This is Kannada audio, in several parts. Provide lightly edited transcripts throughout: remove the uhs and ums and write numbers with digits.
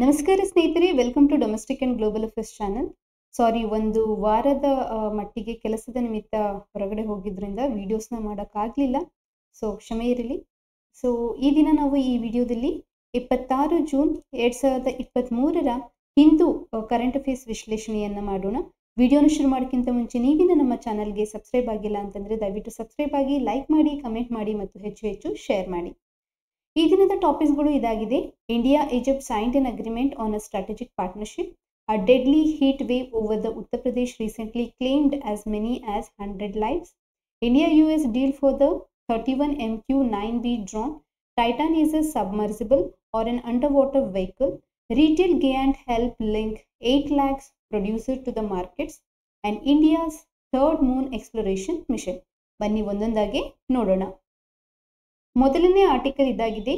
ನಮಸ್ಕಾರ ಸ್ನೇಹಿತರೆ, welcome to domestic and global affairs channel. Sorry, ಒಂದು ವಾರದ ಮಟ್ಟಿಗೆ ಕೆಲಸದ ನಿಮಿತ್ತ ಹೊರಗಡೆ ಹೋಗಿದ್ರಿಂದ ವಿಡಿಯೋಸ್ನ ಮಾಡೋಕ್ಕಾಗಲಿಲ್ಲ, ಸೊ ಕ್ಷಮೆ ಇರಲಿ. ಸೊ ಈ ದಿನ ನಾವು ಈ ವಿಡಿಯೋದಲ್ಲಿ 26 ಜೂನ್ 2023ರ ಹಿಂದೂ ಕರೆಂಟ್ ಅಫೇರ್ಸ್ ವಿಶ್ಲೇಷಣೆಯನ್ನು ಮಾಡೋಣ. ವಿಡಿಯೋನ ಶುರು ಮಾಡೋಕ್ಕಿಂತ ಮುಂಚೆ ನೀವಿನ ನಮ್ಮ ಚಾನಲ್ಗೆ ಸಬ್ಸ್ಕ್ರೈಬ್ ಆಗಿಲ್ಲ ಅಂತಂದರೆ ದಯವಿಟ್ಟು ಸಬ್ಸ್ಕ್ರೈಬ್ ಆಗಿ, ಲೈಕ್ ಮಾಡಿ, ಕಮೆಂಟ್ ಮಾಡಿ ಮತ್ತು ಹೆಚ್ಚು ಹೆಚ್ಚು ಶೇರ್ ಮಾಡಿ. ಈ ದಿನದ ಟಾಪಿಕ್ಸ್ಗಳು ಇದಾಗಿದೆ: India Egypt signed an agreement on a strategic partnership, a deadly heat wave over the Uttar Pradesh recently claimed as many as 100 lives, India US deal for the 31 MQ-9B drone, Titan is a submersible or an under water vehicle, retail giant help link 8 lakhs producer to the markets, and India's third moon exploration mission. ಬನ್ನಿ ಒಂದೊಂದಾಗಿ ನೋಡೋಣ. ಮೊದಲನೇ ಆರ್ಟಿಕಲ್ ಇದಾಗಿದೆ: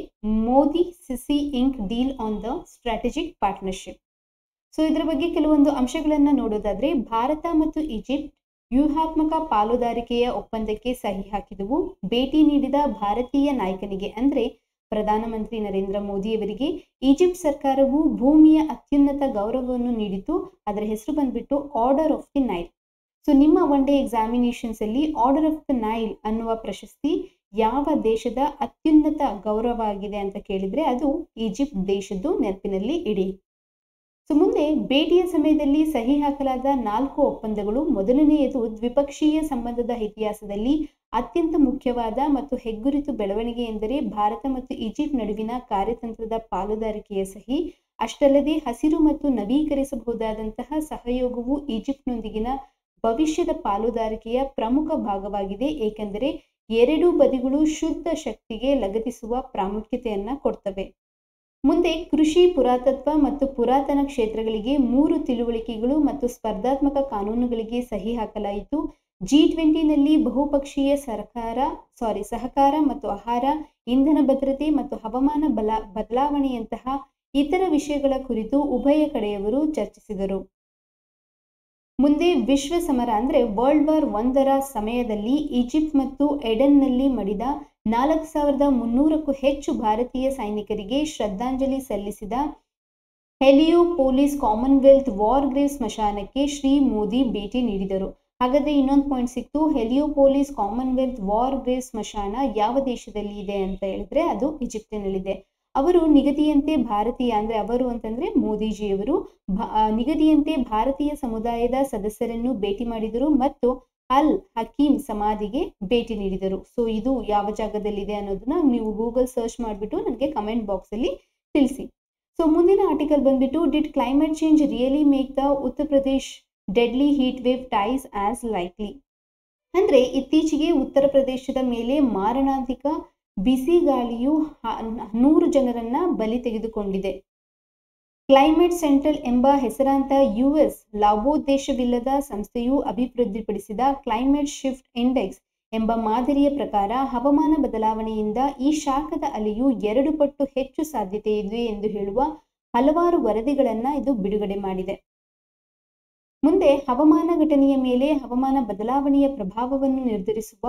Modi Sisi ink deal on the strategic partnership. So ಇದರ ಬಗ್ಗೆ ಕೆಲವೊಂದು ಅಂಶಗಳನ್ನು ನೋಡೋದಾದ್ರೆ, ಭಾರತ ಮತ್ತು ಈಜಿಪ್ಟ್ ವ್ಯೂಹಾತ್ಮಕ ಪಾಲುದಾರಿಕೆಯ ಒಪ್ಪಂದಕ್ಕೆ ಸಹಿ ಹಾಕಿದವು. ಭೇಟಿ ನೀಡಿದ ಭಾರತೀಯ ನಾಯಕನಿಗೆ ಅಂದರೆ ಪ್ರಧಾನಮಂತ್ರಿ ನರೇಂದ್ರ ಮೋದಿಯವರಿಗೆ ಈಜಿಪ್ಟ್ ಸರ್ಕಾರವು ಭೂಮಿಯ ಅತ್ಯುನ್ನತ ಗೌರವವನ್ನು ನೀಡಿತು. ಅದರ ಹೆಸರು ಬಂದ್ಬಿಟ್ಟು order of the Nile. So ನಿಮ್ಮ ಒನ್ ಡೇ ಎಕ್ಸಾಮಿನೇಷನ್ಸ್ ಅಲ್ಲಿ ಆರ್ಡರ್ ಆಫ್ ದ ನೈಲ್ ಅನ್ನುವ ಪ್ರಶಸ್ತಿ ಯಾವ ದೇಶದ ಅತ್ಯುನ್ನತ ಗೌರವ ಆಗಿದೆ ಅಂತ ಕೇಳಿದ್ರೆ ಅದು ಈಜಿಪ್ಟ್ ದೇಶದ್ದು, ನೆನಪಿನಲ್ಲಿ ಇಡಿ. ಸೊ ಮುಂದೆ ಭೇಟಿಯ ಸಮಯದಲ್ಲಿ ಸಹಿ ಹಾಕಲಾದ 4 ಒಪ್ಪಂದಗಳು. ಮೊದಲನೆಯದು ದ್ವಿಪಕ್ಷೀಯ ಸಂಬಂಧದ ಇತಿಹಾಸದಲ್ಲಿ ಅತ್ಯಂತ ಮುಖ್ಯವಾದ ಮತ್ತು ಹೆಗ್ಗುರಿತು ಬೆಳವಣಿಗೆ ಎಂದರೆ ಭಾರತ ಮತ್ತು ಈಜಿಪ್ಟ್ ನಡುವಿನ ಕಾರ್ಯತಂತ್ರದ ಪಾಲುದಾರಿಕೆಯ ಸಹಿ. ಅಷ್ಟಲ್ಲದೆ ಹಸಿರು ಮತ್ತು ನವೀಕರಿಸಬಹುದಾದಂತಹ ಸಹಯೋಗವು ಈಜಿಪ್ಟ್ನೊಂದಿಗಿನ ಭವಿಷ್ಯದ ಪಾಲುದಾರಿಕೆಯ ಪ್ರಮುಖ ಭಾಗವಾಗಿದೆ, ಏಕೆಂದರೆ ಎರಡೂ ಬದಿಗಳು ಶುದ್ಧ ಶಕ್ತಿಗೆ ಲಗತ್ತಿಸುವ ಪ್ರಾಮುಖ್ಯತೆಯನ್ನ ಕೊಡ್ತವೆ. ಮುಂದೆ ಕೃಷಿ, ಪುರಾತತ್ವ ಮತ್ತು ಪುರಾತನ ಕ್ಷೇತ್ರಗಳಿಗೆ 3 ತಿಳುವಳಿಕೆಗಳು ಮತ್ತು ಸ್ಪರ್ಧಾತ್ಮಕ ಕಾನೂನುಗಳಿಗೆ ಸಹಿ ಹಾಕಲಾಯಿತು. G20ನಲ್ಲಿ ಬಹುಪಕ್ಷೀಯ ಸಹಕಾರ ಮತ್ತು ಆಹಾರ, ಇಂಧನ ಭದ್ರತೆ ಮತ್ತು ಹವಾಮಾನ ಬದಲಾವಣೆಯಂತಹ ಇತರ ವಿಷಯಗಳ ಕುರಿತು ಉಭಯ ಕಡೆಯವರು ಚರ್ಚಿಸಿದರು. ಮುಂದೆ ವಿಶ್ವ ಸಮರ ಅಂದರೆ World War I ಸಮಯದಲ್ಲಿ ಈಜಿಪ್ಟ್ ಮತ್ತು ಎಡೆನ್ನಲ್ಲಿ ಮಡಿದ 4300ಕ್ಕೂ ಹೆಚ್ಚು ಭಾರತೀಯ ಸೈನಿಕರಿಗೆ ಶ್ರದ್ಧಾಂಜಲಿ ಸಲ್ಲಿಸಿದ ಹೆಲಿಯೋಪೊಲಿಸ್ ಕಾಮನ್ವೆಲ್ತ್ ವಾರ್ ಗ್ರೇವ್ಸ್ ಸ್ಮಶಾನಕ್ಕೆ ಶ್ರೀ ಮೋದಿ ಭೇಟಿ ನೀಡಿದರು. ಹಾಗಾದರೆ ಇನ್ನೊಂದು ಪಾಯಿಂಟ್ ಸಿಕ್ತು, ಹೆಲಿಯೋಪೊಲಿಸ್ ಕಾಮನ್ವೆಲ್ತ್ ವಾರ್ ಗ್ರೇವ್ಸ್ ಸ್ಮಶಾನ ಯಾವ ದೇಶದಲ್ಲಿ ಇದೆ ಅಂತ ಹೇಳಿದ್ರೆ ಅದು ಈಜಿಪ್ಟಿನಲ್ಲಿದೆ. ಅವರು ನಿಗದಿಯಂತೆ ಭಾರತೀಯ ಅಂದರೆ ಅವರು ಅಂತಂದರೆ ಮೋದಿಜಿಯವರು ನಿಗದಿಯಂತೆ ಭಾರತೀಯ ಸಮುದಾಯದ ಸದಸ್ಯರನ್ನು ಭೇಟಿ ಮಾಡಿದರು ಮತ್ತು ಅಲ್ ಹಕೀಮ್ ಸಮಾಧಿಗೆ ಭೇಟಿ ನೀಡಿದರು. ಸೊ ಇದು ಯಾವ ಜಾಗದಲ್ಲಿದೆ ಅನ್ನೋದನ್ನ ನೀವು ಗೂಗಲ್ ಸರ್ಚ್ ಮಾಡಿಬಿಟ್ಟು ನನಗೆ ಕಮೆಂಟ್ ಬಾಕ್ಸಲ್ಲಿ ತಿಳಿಸಿ. ಸೊ ಮುಂದಿನ ಆರ್ಟಿಕಲ್ ಬಂದ್ಬಿಟ್ಟು did climate change really make the Uttar Pradesh deadly heat wave twice as likely. ಅಂದರೆ ಇತ್ತೀಚೆಗೆ ಉತ್ತರ ಪ್ರದೇಶದ ಮೇಲೆ ಮಾರಣಾಂತಿಕ ಬಿಸಿ ಗಾಳಿಯು 100 ಜನರನ್ನ ಬಲಿ ತೆಗೆದುಕೊಂಡಿದೆ. ಕ್ಲೈಮೇಟ್ ಸೆಂಟ್ರಲ್ ಎಂಬ ಹೆಸರಾಂತ US ಲಾಭೋದ್ದೇಶವಿಲ್ಲದ ಸಂಸ್ಥೆಯು ಅಭಿವೃದ್ಧಿಪಡಿಸಿದ ಕ್ಲೈಮೇಟ್ ಶಿಫ್ಟ್ ಇಂಡೆಕ್ಸ್ ಎಂಬ ಮಾದರಿಯ ಪ್ರಕಾರ ಹವಾಮಾನ ಬದಲಾವಣೆಯಿಂದ ಈ ಶಾಖದ ಅಲೆಯು 2 ಪಟ್ಟು ಹೆಚ್ಚು ಸಾಧ್ಯತೆ ಇದೆ ಎಂದು ಹೇಳುವ ಹಲವಾರು ವರದಿಗಳನ್ನು ಇದು ಬಿಡುಗಡೆ ಮಾಡಿದೆ. ಮುಂದೆ ಹವಾಮಾನ ಘಟನೆಯ ಮೇಲೆ ಹವಾಮಾನ ಬದಲಾವಣೆಯ ಪ್ರಭಾವವನ್ನು ನಿರ್ಧರಿಸುವ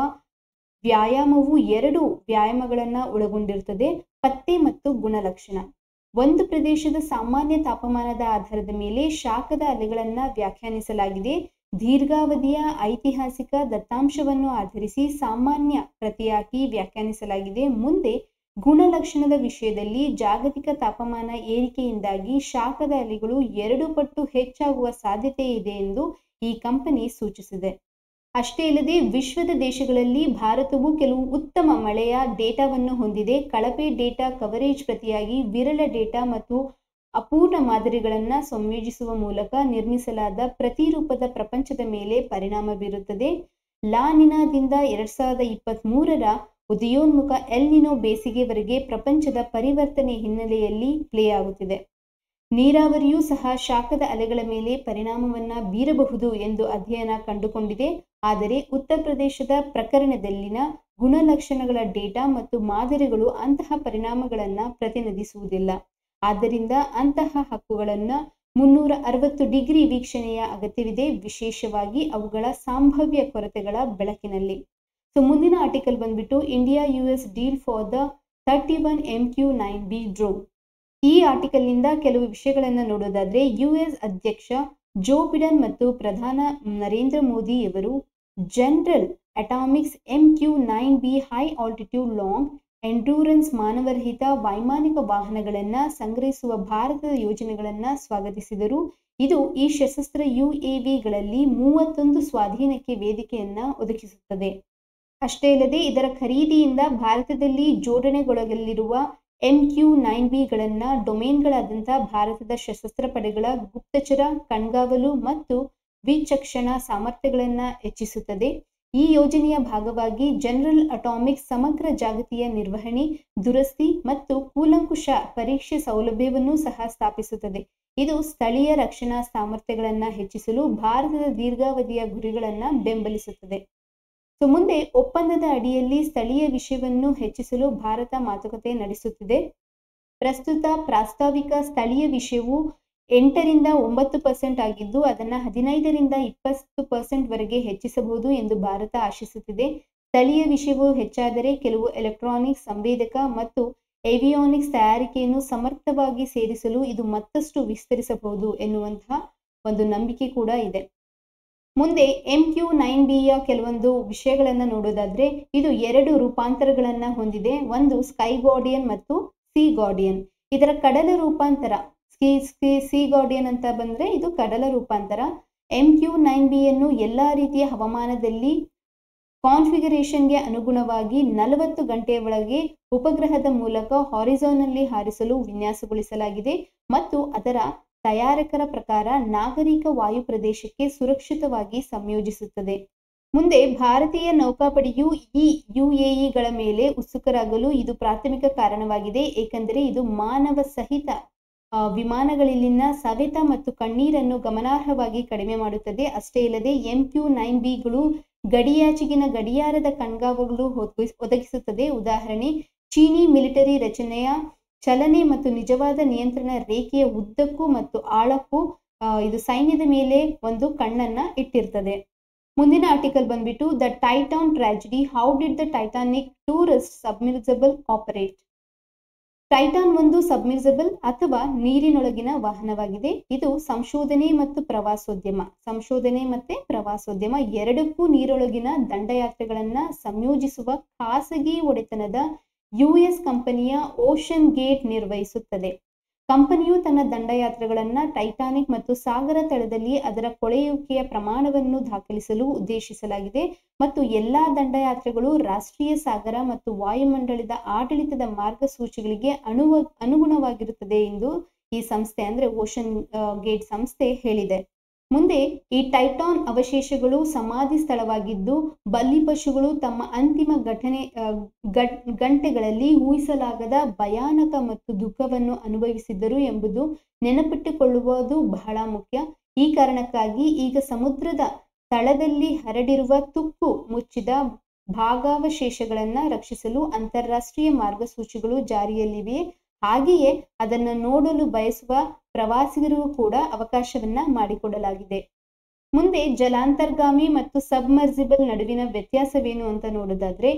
ವ್ಯಾಯಾಮವು 2 ವ್ಯಾಯಾಮಗಳನ್ನು ಒಳಗೊಂಡಿರುತ್ತದೆ: ಪತ್ತೆ ಮತ್ತು ಗುಣಲಕ್ಷಣ. ಒಂದು ಪ್ರದೇಶದ ಸಾಮಾನ್ಯ ತಾಪಮಾನದ ಆಧಾರದ ಮೇಲೆ ಶಾಖದ ಅಲೆಗಳನ್ನು ವ್ಯಾಖ್ಯಾನಿಸಲಾಗಿದೆ. ದೀರ್ಘಾವಧಿಯ ಐತಿಹಾಸಿಕ ದತ್ತಾಂಶವನ್ನು ಆಧರಿಸಿ ಸಾಮಾನ್ಯ ಪ್ರತಿಯಾಗಿ ವ್ಯಾಖ್ಯಾನಿಸಲಾಗಿದೆ. ಮುಂದೆ ಗುಣಲಕ್ಷಣದ ವಿಷಯದಲ್ಲಿ ಜಾಗತಿಕ ತಾಪಮಾನ ಏರಿಕೆಯಿಂದಾಗಿ ಶಾಖದ ಅಲೆಗಳು 2 ಪಟ್ಟು ಹೆಚ್ಚಾಗುವ ಸಾಧ್ಯತೆ ಇದೆ ಎಂದು ಈ ಕಂಪನಿ ಸೂಚಿಸಿದೆ. ಅಷ್ಟೇ ಅಲ್ಲದೆ ವಿಶ್ವದ ದೇಶಗಳಲ್ಲಿ ಭಾರತವು ಕೆಲವು ಉತ್ತಮ ಮಳೆಯ ಡೇಟಾವನ್ನು ಹೊಂದಿದೆ. ಕಳಪೆ ಡೇಟಾ ಕವರೇಜ್ ಪ್ರತಿಯಾಗಿ ವಿರಳ ಡೇಟಾ ಮತ್ತು ಅಪೂರ್ಣ ಮಾದರಿಗಳನ್ನು ಸಂಯೋಜಿಸುವ ಮೂಲಕ ನಿರ್ಮಿಸಲಾದ ಪ್ರತಿರೂಪದ ಪ್ರಪಂಚದ ಮೇಲೆ ಪರಿಣಾಮ ಬೀರುತ್ತದೆ. ಲಾನಿನಾದಿಂದ 2023ರ ಉದಯೋನ್ಮುಖ ಎಲ್ನಿನೋ ಬೇಸಿಗೆವರೆಗೆ ಪ್ರಪಂಚದ ಪರಿವರ್ತನೆ ಹಿನ್ನೆಲೆಯಲ್ಲಿ ಪ್ಲೇ ಆಗುತ್ತಿದೆ. ನೀರಾವರಿಯೂ ಸಹ ಶಾಖದ ಅಲೆಗಳ ಮೇಲೆ ಪರಿಣಾಮವನ್ನು ಬೀರಬಹುದು ಎಂದು ಅಧ್ಯಯನ ಕಂಡುಕೊಂಡಿದೆ. ಆದರೆ ಉತ್ತರ ಪ್ರದೇಶದ ಪ್ರಕರಣದಲ್ಲಿನ ಗುಣಲಕ್ಷಣಗಳ ಡೇಟಾ ಮತ್ತು ಮಾದರಿಗಳು ಅಂತಹ ಪರಿಣಾಮಗಳನ್ನು ಪ್ರತಿನಿಧಿಸುವುದಿಲ್ಲ. ಆದ್ದರಿಂದ ಅಂತಹ ಹಕ್ಕುಗಳನ್ನು 360 ಡಿಗ್ರಿ ವೀಕ್ಷಣೆಯ ಅಗತ್ಯವಿದೆ, ವಿಶೇಷವಾಗಿ ಅವುಗಳ ಸಂಭಾವ್ಯ ಕೊರತೆಗಳ ಬೆಳಕಿನಲ್ಲಿ. ಸೊ ಮುಂದಿನ ಆರ್ಟಿಕಲ್ ಬಂದ್ಬಿಟ್ಟು India US deal for the 31 MQ-9B drone. ಈ ಆರ್ಟಿಕಲ್ ನಿಂದ ಕೆಲವು ವಿಷಯಗಳನ್ನು ನೋಡೋದಾದ್ರೆ ಯುಎಸ್ ಅಧ್ಯಕ್ಷ ಜೋ ಬಿಡನ್ ಮತ್ತು ಪ್ರಧಾನ ನರೇಂದ್ರ ಮೋದಿ ಅವರು general atomics MQ-9B high altitude long endurance ಮಾನವರಹಿತ ವೈಮಾನಿಕ ವಾಹನಗಳನ್ನು ಸಂಗ್ರಹಿಸುವ ಭಾರತದ ಯೋಜನೆಗಳನ್ನು ಸ್ವಾಗತಿಸಿದರು. ಇದು ಈ ಸಶಸ್ತ್ರ ಯುಎವಿಗಳಲ್ಲಿ 31 ಸ್ವಾಧೀನಕ್ಕೆ ವೇದಿಕೆಯನ್ನು ಒದಗಿಸುತ್ತದೆ. ಅಷ್ಟೇ ಅಲ್ಲದೆ ಇದರ ಖರೀದಿಯಿಂದ ಭಾರತದಲ್ಲಿ ಜೋಡಣೆಗೊಳಗಲಿರುವ MQ-9Bಗಳನ್ನು ಡೊಮೇನ್ಗಳಾದಂಥ ಭಾರತದ ಸಶಸ್ತ್ರ ಪಡೆಗಳ ಗುಪ್ತಚರ ಕಣ್ಗಾವಲು ಮತ್ತು ವಿಚಕ್ಷಣಾ ಸಾಮರ್ಥ್ಯಗಳನ್ನು ಹೆಚ್ಚಿಸುತ್ತದೆ. ಈ ಯೋಜನೆಯ ಭಾಗವಾಗಿ ಜನರಲ್ ಅಟಾಮಿಕ್ಸ್ ಸಮಗ್ರ ಜಾಗತಿಯ ನಿರ್ವಹಣೆ ದುರಸ್ತಿ ಮತ್ತು ಕೂಲಂಕುಷ ಪರೀಕ್ಷೆ ಸೌಲಭ್ಯವನ್ನು ಸಹ ಸ್ಥಾಪಿಸುತ್ತದೆ. ಇದು ಸ್ಥಳೀಯ ರಕ್ಷಣಾ ಸಾಮರ್ಥ್ಯಗಳನ್ನು ಹೆಚ್ಚಿಸಲು ಭಾರತದ ದೀರ್ಘಾವಧಿಯ ಗುರಿಗಳನ್ನು ಬೆಂಬಲಿಸುತ್ತದೆ. ಸೊ ಮುಂದೆ ಒಪ್ಪಂದದ ಅಡಿಯಲ್ಲಿ ಸ್ಥಳೀಯ ವಿಷಯವನ್ನು ಹೆಚ್ಚಿಸಲು ಭಾರತ ಮಾತುಕತೆ ನಡೆಸುತ್ತಿದೆ. ಪ್ರಸ್ತುತ ಪ್ರಾಸ್ತಾವಿಕ ಸ್ಥಳೀಯ ವಿಷಯವು 8% ಆಗಿದ್ದು ಅದನ್ನು 15% ವರೆಗೆ ಹೆಚ್ಚಿಸಬಹುದು ಎಂದು ಭಾರತ ಆಶಿಸುತ್ತಿದೆ. ಸ್ಥಳೀಯ ವಿಷಯವು ಹೆಚ್ಚಾದರೆ ಕೆಲವು ಎಲೆಕ್ಟ್ರಾನಿಕ್ಸ್ ಸಂವೇದಕ ಮತ್ತು ಏವಿಯಾನಿಕ್ಸ್ ತಯಾರಿಕೆಯನ್ನು ಸಮರ್ಥವಾಗಿ ಸೇರಿಸಲು ಇದು ಮತ್ತಷ್ಟು ವಿಸ್ತರಿಸಬಹುದು ಎನ್ನುವಂತಹ ಒಂದು ನಂಬಿಕೆ ಕೂಡ ಇದೆ. ಮುಂದೆ MQ-9Bಯ ಕೆಲವೊಂದು ವಿಷಯಗಳನ್ನು ನೋಡೋದಾದ್ರೆ ಇದು 2 ರೂಪಾಂತರಗಳನ್ನು ಹೊಂದಿದೆ. ಒಂದು ಸ್ಕೈ ಗಾರ್ಡಿಯನ್ ಮತ್ತು ಸೀ ಗಾರ್ಡಿಯನ್. ಇದರ ಕಡಲ ರೂಪಾಂತರ ಸಿ ಗಾರ್ಡಿಯನ್ ಅಂತ ಬಂದ್ರೆ ಇದು ಕಡಲ ರೂಪಾಂತರ. MQ-9Bಯನ್ನು ಎಲ್ಲಾ ರೀತಿಯ ಹವಾಮಾನದಲ್ಲಿ ಕಾನ್ಫಿಗರೇಷನ್ಗೆ ಅನುಗುಣವಾಗಿ 40 ಗಂಟೆಯ ಒಳಗೆ ಉಪಗ್ರಹದ ಮೂಲಕ ಹಾರಿಜಾನ್ನಲ್ಲಿ ಹಾರಿಸಲು ವಿನ್ಯಾಸಗೊಳಿಸಲಾಗಿದೆ ಮತ್ತು ಅದರ ತಯಾರಕರ ಪ್ರಕಾರ ನಾಗರಿಕ ವಾಯು ಪ್ರದೇಶಕ್ಕೆ ಸುರಕ್ಷಿತವಾಗಿ ಸಂಯೋಜಿಸುತ್ತದೆ. ಮುಂದೆ ಭಾರತೀಯ ನೌಕಾಪಡೆಯು ಈ ಯುಎಇಗಳ ಮೇಲೆ ಉತ್ಸುಕರಾಗಲು ಇದು ಪ್ರಾಥಮಿಕ ಕಾರಣವಾಗಿದೆ, ಏಕೆಂದರೆ ಇದು ಮಾನವ ಸಹಿತ ವಿಮಾನಗಳಲ್ಲಿನ ಸವೆತ ಮತ್ತು ಕಣ್ಣೀರನ್ನು ಗಮನಾರ್ಹವಾಗಿ ಕಡಿಮೆ ಮಾಡುತ್ತದೆ. ಅಷ್ಟೇ ಇಲ್ಲದೆ MQ-9Bಗಳು ಗಡಿಯಾಚೆಗಿನ ಗಡಿಯಾರದ ಕಣ್ಗಾವಲು ಒದಗಿಸುತ್ತದೆ. ಉದಾಹರಣೆ, ಚೀನಿ ಮಿಲಿಟರಿ ರಚನೆಯ ಚಲನೆ ಮತ್ತು ನಿಜವಾದ ನಿಯಂತ್ರಣ ರೇಖೆಯ ಉದ್ದಕ್ಕೂ ಮತ್ತು ಆಳಕ್ಕೂ ಇದು ಸೈನ್ಯದ ಮೇಲೆ ಒಂದು ಕಣ್ಣನ್ನ ಇಟ್ಟಿರ್ತದೆ. ಮುಂದಿನ ಆರ್ಟಿಕಲ್ ಬಂದ್ಬಿಟ್ಟು the Titan tragedy, how did the Titanic tourist submersible operate. Titan ಒಂದು ಸಬ್ಮರ್ಸಿಬಲ್ ಅಥವಾ ನೀರಿನೊಳಗಿನ ವಾಹನವಾಗಿದೆ. ಇದು ಸಂಶೋಧನೆ ಮತ್ತು ಪ್ರವಾಸೋದ್ಯಮ 2ಕ್ಕೂ ನೀರೊಳಗಿನ ದಂಡಯಾತ್ರೆಗಳನ್ನ ಸಂಯೋಜಿಸುವ ಖಾಸಗಿ ಒಡೆತನದ US ಕಂಪನಿಯ ಓಷನ್ ಗೇಟ್ ನಿರ್ವಹಿಸುತ್ತದೆ. ಕಂಪನಿಯು ತನ್ನ ದಂಡಯಾತ್ರೆಗಳನ್ನ ಟೈಟಾನಿಕ್ ಮತ್ತು ಸಾಗರ ತಳದಲ್ಲಿ ಅದರ ಕೊಳೆಯುವಿಕೆಯ ಪ್ರಮಾಣವನ್ನು ದಾಖಲಿಸಲು ಉದ್ದೇಶಿಸಲಾಗಿದೆ ಮತ್ತು ಎಲ್ಲಾ ದಂಡಯಾತ್ರೆಗಳು ರಾಷ್ಟ್ರೀಯ ಸಾಗರ ಮತ್ತು ವಾಯುಮಂಡಲದ ಆಡಳಿತದ ಮಾರ್ಗಸೂಚಿಗಳಿಗೆ ಅನುಗುಣವಾಗಿರುತ್ತದೆ ಎಂದು ಈ ಸಂಸ್ಥೆ ಅಂದ್ರೆ ಓಷನ್ ಗೇಟ್ ಸಂಸ್ಥೆ ಹೇಳಿದೆ. ಮುಂದೆ ಈ ಟೈಟಾನ್ ಅವಶೇಷಗಳು ಸಮಾಧಿ ಸ್ಥಳವಾಗಿದ್ದು ಬಲಿಪಶುಗಳು ತಮ್ಮ ಅಂತಿಮ ಗಂಟೆಗಳಲ್ಲಿ ಊಹಿಸಲಾಗದ ಭಯಾನಕ ಮತ್ತು ದುಃಖವನ್ನು ಅನುಭವಿಸಿದ್ದರು ಎಂಬುದು ನೆನಪಿಟ್ಟುಕೊಳ್ಳುವುದು ಬಹಳ ಮುಖ್ಯ. ಈ ಕಾರಣಕ್ಕಾಗಿ ಈಗ ಸಮುದ್ರದ ತಳದಲ್ಲಿ ಹರಡಿರುವ ತುಕ್ಕು ಮುಚ್ಚಿದ ಭಾಗಾವಶೇಷಗಳನ್ನು ರಕ್ಷಿಸಲು ಅಂತಾರಾಷ್ಟ್ರೀಯ ಮಾರ್ಗಸೂಚಿಗಳು ಜಾರಿಯಲ್ಲಿವೆ. ಹಾಗೆಯೇ ಅದನ್ನು ನೋಡಲು ಬಯಸುವ ಪ್ರವಾಸಿಗರಿಗೂ ಕೂಡ ಅವಕಾಶವನ್ನ ಮಾಡಿಕೊಡಲಾಗಿದೆ. ಮುಂದೆ ಜಲಾಂತರ್ಗಾಮಿ ಮತ್ತು ಸಬ್ಮರ್ಸಿಬಲ್ ನಡುವಿನ ವ್ಯತ್ಯಾಸವೇನು ಅಂತ ನೋಡೋದಾದ್ರೆ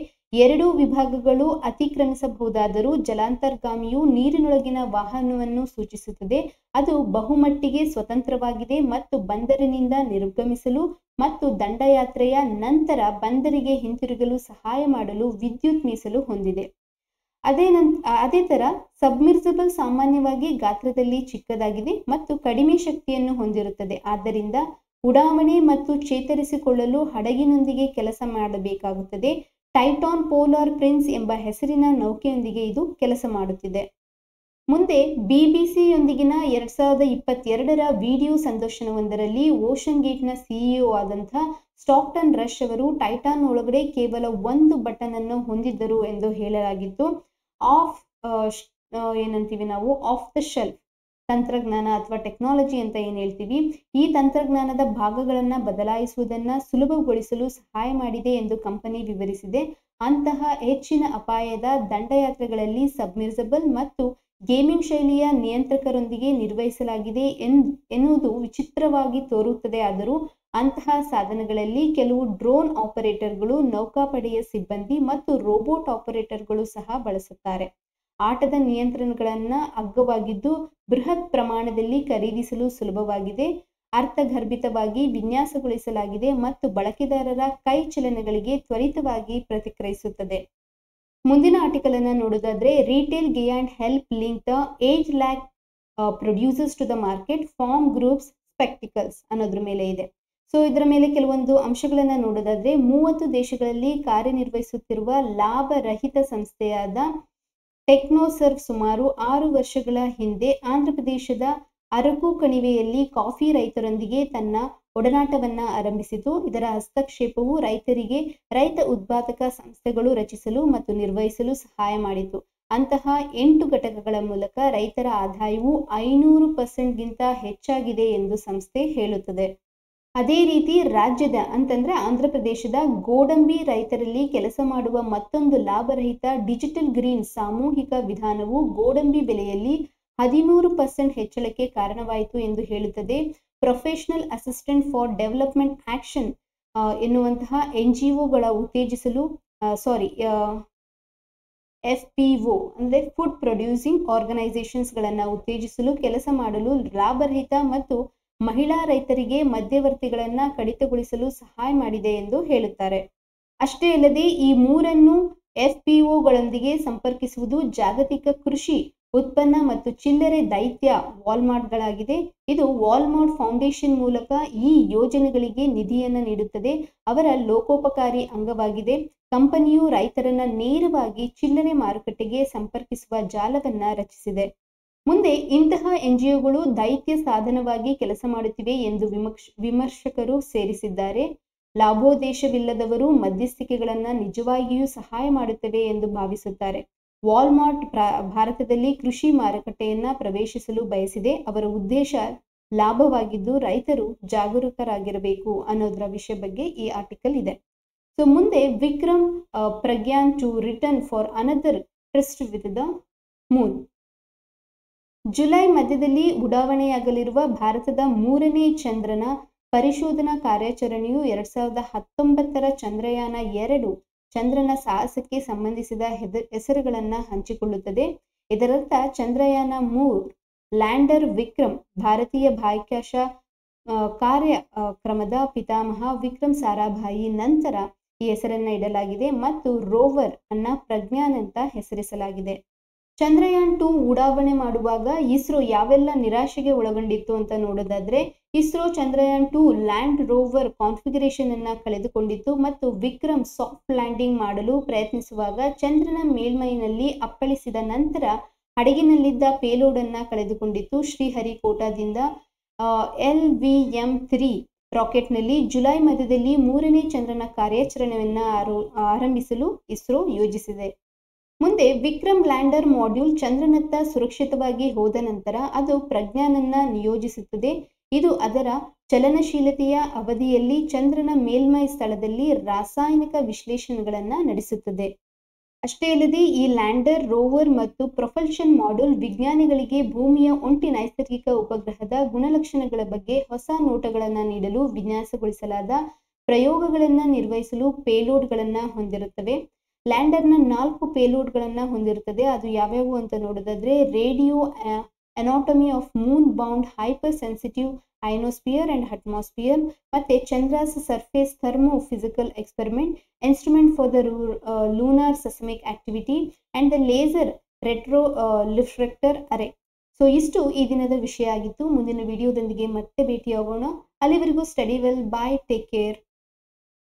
2 ವಿಭಾಗಗಳು ಅತಿಕ್ರಮಿಸಬಹುದಾದರೂ ಜಲಾಂತರ್ಗಾಮಿಯು ನೀರಿನೊಳಗಿನ ವಾಹನವನ್ನು ಸೂಚಿಸುತ್ತದೆ. ಅದು ಬಹುಮಟ್ಟಿಗೆ ಸ್ವತಂತ್ರವಾಗಿದೆ ಮತ್ತು ಬಂದರಿನಿಂದ ನಿರ್ಗಮಿಸಲು ಮತ್ತು ದಂಡಯಾತ್ರೆಯ ನಂತರ ಬಂದರಿಗೆ ಹಿಂತಿರುಗಲು ಸಹಾಯ ಮಾಡಲು ವಿದ್ಯುತ್ ಮೀಸಲು ಹೊಂದಿದೆ. ಅದೇ ತರ ಸಬ್ಮರ್ಸಿಬಲ್ ಸಾಮಾನ್ಯವಾಗಿ ಗಾತ್ರದಲ್ಲಿ ಚಿಕ್ಕದಾಗಿದೆ ಮತ್ತು ಕಡಿಮೆ ಶಕ್ತಿಯನ್ನು ಹೊಂದಿರುತ್ತದೆ. ಆದ್ದರಿಂದ ಉಡಾವಣೆ ಮತ್ತು ಚೇತರಿಸಿಕೊಳ್ಳಲು ಹಡಗಿನೊಂದಿಗೆ ಕೆಲಸ ಮಾಡಬೇಕಾಗುತ್ತದೆ. ಟೈಟಾನ್ ಪೋಲಾರ್ ಪ್ರಿನ್ಸ್ ಎಂಬ ಹೆಸರಿನ ನೌಕೆಯೊಂದಿಗೆ ಇದು ಕೆಲಸ ಮಾಡುತ್ತಿದೆ. ಮುಂದೆ BBCಯೊಂದಿಗಿನ 2022ರ ವಿಡಿಯೋ ಸಂದರ್ಶನವೊಂದರಲ್ಲಿ ಓಷನ್ ಗೇಟ್ನ CEO ಆದಂಥ ಸ್ಟಾಕ್ಟನ್ ರಶ್ ಅವರು ಟೈಟಾನ್ ಒಳಗಡೆ ಕೇವಲ 1 ಬಟನ್ ಅನ್ನು ಹೊಂದಿದ್ದರು ಎಂದು ಹೇಳಲಾಗಿತ್ತು. ಆಫ್ ದ ಶೆಲ್ಫ್ ತಂತ್ರಜ್ಞಾನ ಅಥವಾ ಟೆಕ್ನಾಲಜಿ ಅಂತ ಏನು ಹೇಳ್ತೀವಿ, ಈ ತಂತ್ರಜ್ಞಾನದ ಭಾಗಗಳನ್ನ ಬದಲಾಯಿಸುವುದನ್ನ ಸುಲಭಗೊಳಿಸಲು ಸಹಾಯ ಮಾಡಿದೆ ಎಂದು ಕಂಪನಿ ವಿವರಿಸಿದೆ. ಅಂತಹ ಹೆಚ್ಚಿನ ಅಪಾಯದ ದಂಡಯಾತ್ರೆಗಳಲ್ಲಿ ಸಬ್ಮರ್ಸಿಬಲ್ ಮತ್ತು ಗೇಮಿಂಗ್ ಶೈಲಿಯ ನಿಯಂತ್ರಕರೊಂದಿಗೆ ನಿರ್ವಹಿಸಲಾಗಿದೆ ಎನ್ನುವುದು ವಿಚಿತ್ರವಾಗಿ ತೋರುತ್ತದೆ. ಆದರೂ ಅಂತಹ ಸಾಧನಗಳಲ್ಲಿ ಕೆಲವು ಡ್ರೋನ್ ಆಪರೇಟರ್ಗಳು, ನೌಕಾಪಡೆಯ ಸಿಬ್ಬಂದಿ ಮತ್ತು ರೋಬೋಟ್ ಆಪರೇಟರ್ಗಳು ಸಹ ಬಳಸುತ್ತಾರೆ. ಆಟದ ನಿಯಂತ್ರಣಗಳನ್ನು ಅಗ್ಗವಾಗಿದ್ದು ಬೃಹತ್ ಪ್ರಮಾಣದಲ್ಲಿ ಖರೀದಿಸಲು ಸುಲಭವಾಗಿದೆ, ಅರ್ಥಗರ್ಭಿತವಾಗಿ ವಿನ್ಯಾಸಗೊಳಿಸಲಾಗಿದೆ ಮತ್ತು ಬಳಕೆದಾರರ ಕೈ ಚಲನೆಗಳಿಗೆ ತ್ವರಿತವಾಗಿ ಪ್ರತಿಕ್ರಿಯಿಸುತ್ತದೆ. ಮುಂದಿನ ಆರ್ಟಿಕಲ್ ಅನ್ನು ನೋಡೋದಾದ್ರೆ ರಿಟೇಲ್ ಗೆ and help link the age lac producers to the market farm groups spectacles ಅನ್ನೋದ್ರ ಮೇಲೆ ಇದೆ. ಸೊ ಇದರ ಮೇಲೆ ಕೆಲವೊಂದು ಅಂಶಗಳನ್ನು ನೋಡೋದಾದ್ರೆ 30 ದೇಶಗಳಲ್ಲಿ ಕಾರ್ಯನಿರ್ವಹಿಸುತ್ತಿರುವ ಲಾಭರಹಿತ ಸಂಸ್ಥೆಯಾದ ಟೆಕ್ನೋಸರ್ವ್ ಸುಮಾರು 6 ವರ್ಷಗಳ ಹಿಂದೆ ಆಂಧ್ರಪ್ರದೇಶದ ಅರಕು ಕಣಿವೆಯಲ್ಲಿ ಕಾಫಿ ರೈತರೊಂದಿಗೆ ತನ್ನ ಒಡನಾಟವನ್ನ ಆರಂಭಿಸಿತು. ಇದರ ಹಸ್ತಕ್ಷೇಪವು ರೈತರಿಗೆ ರೈತ ಉತ್ಪಾದಕ ಸಂಸ್ಥೆಗಳು ರಚಿಸಲು ಮತ್ತು ನಿರ್ವಹಿಸಲು ಸಹಾಯ ಮಾಡಿತು. ಅಂತಹ 8 ಘಟಕಗಳ ಮೂಲಕ ರೈತರ ಆದಾಯವು 500%ಗಿಂತ ಹೆಚ್ಚಾಗಿದೆ ಎಂದು ಸಂಸ್ಥೆ ಹೇಳುತ್ತದೆ. ಅದೇ ರೀತಿ ರಾಜ್ಯದ ಅಂತಂದ್ರೆ ಆಂಧ್ರಪ್ರದೇಶದ ಗೋಡಂಬಿ ರೈತರಲ್ಲಿ ಕೆಲಸ ಮಾಡುವ ಮತ್ತೊಂದು ಲಾಭರಹಿತ ಡಿಜಿಟಲ್ ಗ್ರೀನ್ ಸಾಮೂಹಿಕ ವಿಧಾನವು ಗೋಡಂಬಿ ಬೆಲೆಯಲ್ಲಿ 13% ಹೆಚ್ಚಳಕ್ಕೆ ಕಾರಣವಾಯಿತು ಎಂದು ಹೇಳುತ್ತದೆ. Professional assistant for development action ಎನ್ನುವಂತಹ NGO ಗಳ ಉತ್ತೇಜಿಸಲು FPO ಅಂದರೆ ಫುಡ್ ಪ್ರೊಡ್ಯೂಸಿಂಗ್ ಆರ್ಗನೈಸೇಷನ್ಸ್ಗಳನ್ನು ಉತ್ತೇಜಿಸಲು ಕೆಲಸ ಮಾಡಲು ಲಾಭರಹಿತ ಮತ್ತು ಮಹಿಳಾ ರೈತರಿಗೆ ಮಧ್ಯವರ್ತಿಗಳನ್ನು ಕಡಿತಗೊಳಿಸಲು ಸಹಾಯ ಮಾಡಿದೆ ಎಂದು ಹೇಳುತ್ತಾರೆ. ಅಷ್ಟೇ ಅಲ್ಲದೆ ಈ 3 FPO ಗಳೊಂದಿಗೆ ಸಂಪರ್ಕಿಸುವುದು ಜಾಗತಿಕ ಕೃಷಿ ಉತ್ಪನ್ನ ಮತ್ತು ಚಿಲ್ಲರೆ ದೈತ್ಯ ವಾಲ್ಮಾರ್ಟ್ಗಳಾಗಿದೆ. ಇದು ವಾಲ್ಮಾರ್ಟ್ ಫೌಂಡೇಶನ್ ಮೂಲಕ ಈ ಯೋಜನೆಗಳಿಗೆ ನಿಧಿಯನ್ನು ನೀಡುತ್ತದೆ, ಅವರ ಲೋಕೋಪಕಾರಿ ಅಂಗವಾಗಿದೆ. ಕಂಪನಿಯು ರೈತರನ್ನ ನೇರವಾಗಿ ಚಿಲ್ಲರೆ ಮಾರುಕಟ್ಟೆಗೆ ಸಂಪರ್ಕಿಸುವ ಜಾಲವನ್ನ ರಚಿಸಿದೆ. ಮುಂದೆ ಇಂತಹ NGO ಗಳು ದೈತ್ಯ ಸಾಧನವಾಗಿ ಕೆಲಸ ಮಾಡುತ್ತಿವೆ ಎಂದು ವಿಮರ್ಶಕರು ಸೇರಿಸಿದ್ದಾರೆ. ಲಾಭೋದ್ದೇಶವಿಲ್ಲದವರು ಮಧ್ಯಸ್ಥಿಕೆಗಳನ್ನ ನಿಜವಾಗಿಯೂ ಸಹಾಯ ಮಾಡುತ್ತವೆ ಎಂದು ಭಾವಿಸುತ್ತಾರೆ. ವಾಲ್ಮಾರ್ಟ್ ಭಾರತದಲ್ಲಿ ಕೃಷಿ ಮಾರುಕಟ್ಟೆಯನ್ನ ಪ್ರವೇಶಿಸಲು ಬಯಸಿದೆ. ಅವರ ಉದ್ದೇಶ ಲಾಭವಾಗಿದ್ದು ರೈತರು ಜಾಗರೂಕರಾಗಿರಬೇಕು ಅನ್ನೋದ್ರ ವಿಷಯ ಬಗ್ಗೆ ಈ ಆರ್ಟಿಕಲ್ ಇದೆ. ಸೊ ಮುಂದೆ Vikram Pragyan to return for another trust with the moon. July ಮಧ್ಯದಲ್ಲಿ ಉಡಾವಣೆಯಾಗಲಿರುವ ಭಾರತದ 3ನೇ ಚಂದ್ರನ ಪರಿಶೋಧನಾ ಕಾರ್ಯಾಚರಣೆಯು 2019ರ ಚಂದ್ರಯಾನ 2 ಚಂದ್ರನ ಸಾಹಸಕ್ಕೆ ಸಂಬಂಧಿಸಿದ ಹೆಸರುಗಳನ್ನು ಹಂಚಿಕೊಳ್ಳುತ್ತದೆ. ಇದರರ್ಥ ಚಂದ್ರಯಾನ 3 ಲ್ಯಾಂಡರ್ ವಿಕ್ರಮ್ ಭಾರತೀಯ ಬಾಹ್ಯಾಕಾಶ ಕಾರ್ಯಕ್ರಮದ ಪಿತಾಮಹ ವಿಕ್ರಮ್ ಸಾರಾಭಾಯಿ ನಂತರ ಈ ಹೆಸರನ್ನ ಇಡಲಾಗಿದೆ ಮತ್ತು ರೋವರ್ ಅನ್ನ ಪ್ರಜ್ಞಾನ್ ಅಂತ ಹೆಸರಿಸಲಾಗಿದೆ. ಚಂದ್ರಯಾನ 2 ಉಡಾವಣೆ ಮಾಡುವಾಗ ಇಸ್ರೋ ಯಾವೆಲ್ಲ ನಿರಾಶೆಗೆ ಒಳಗೊಂಡಿತ್ತು ಅಂತ ನೋಡೋದಾದ್ರೆ ISRO Chandrayaan 2 land rover configuration ಅನ್ನ ಕಳೆದುಕೊಂಡಿತ್ತು ಮತ್ತು ವಿಕ್ರಮ್ ಸಾಫ್ಟ್ ಲ್ಯಾಂಡಿಂಗ್ ಮಾಡಲು ಪ್ರಯತ್ನಿಸುವಾಗ ಚಂದ್ರನ ಮೇಲ್ಮೈನಲ್ಲಿ ಅಪ್ಪಳಿಸಿದ ನಂತರ ಹಡಗಿನಲ್ಲಿದ್ದ ಪೇಲೋಡ್ ಅನ್ನ ಕಳೆದುಕೊಂಡಿತ್ತು. ಶ್ರೀಹರಿಕೋಟಾದಿಂದ LVM-3 ರಾಕೆಟ್ನಲ್ಲಿ ಜುಲೈ ಮಧ್ಯದಲ್ಲಿ 3ನೇ ಚಂದ್ರನ ಕಾರ್ಯಾಚರಣೆಯನ್ನ ಆರಂಭಿಸಲು ಇಸ್ರೋ ಯೋಜಿಸಿದೆ. ಮುಂದೆ ವಿಕ್ರಮ್ ಲ್ಯಾಂಡರ್ ಮಾಡ್ಯೂಲ್ ಚಂದ್ರನತ್ತ ಸುರಕ್ಷಿತವಾಗಿ ಹೋದ ನಂತರ ಅದು ಪ್ರಜ್ಞಾನನ್ನ ನಿಯೋಜಿಸುತ್ತದೆ. ಇದು ಅದರ ಚಲನಶೀಲತೆಯ ಅವಧಿಯಲ್ಲಿ ಚಂದ್ರನ ಮೇಲ್ಮೈ ಸ್ಥಳದಲ್ಲಿ ರಾಸಾಯನಿಕ ವಿಶ್ಲೇಷಣೆಗಳನ್ನ ನಡೆಸುತ್ತದೆ. ಅಷ್ಟೇ ಅಲ್ಲದೆ ಈ ಲ್ಯಾಂಡರ್ ರೋವರ್ ಮತ್ತು ಪ್ರೊಪಲ್ಷನ್ ಮಾಡ್ಯೂಲ್ ವಿಜ್ಞಾನಿಗಳಿಗೆ ಭೂಮಿಯ ಒಂಟಿ ನೈಸರ್ಗಿಕ ಉಪಗ್ರಹದ ಗುಣಲಕ್ಷಣಗಳ ಬಗ್ಗೆ ಹೊಸ ನೋಟಗಳನ್ನು ನೀಡಲು ವಿನ್ಯಾಸಗೊಳಿಸಲಾದ ಪ್ರಯೋಗಗಳನ್ನು ನಿರ್ವಹಿಸಲು ಪೇಲೋಡ್ಗಳನ್ನು ಹೊಂದಿರುತ್ತವೆ. ಲ್ಯಾಂಡರ್ನ 4 ಪೇಲೋಡ್ಗಳನ್ನು ಹೊಂದಿರುತ್ತದೆ. ಅದು ಯಾವ್ಯಾವು ಅಂತ ನೋಡೋದಾದ್ರೆ radio anatomy of moon bound hyper sensitive ionosphere and atmosphere, ಮತ್ತೆ Chandra's surface thermo physical experiment, instrument for the lunar seismic activity and the laser retro refractor array. So ಇಷ್ಟು ಈ ದಿನದ ವಿಷಯ ಆಗಿತ್ತು. ಮುಂದಿನ ವಿಡಿಯೋದೊಂದಿಗೆ ಮತ್ತೆ ಭೇಟಿಯಾಗೋಣ. ಅಲ್ಲಿವರೆಗೂ study well, bye, take care.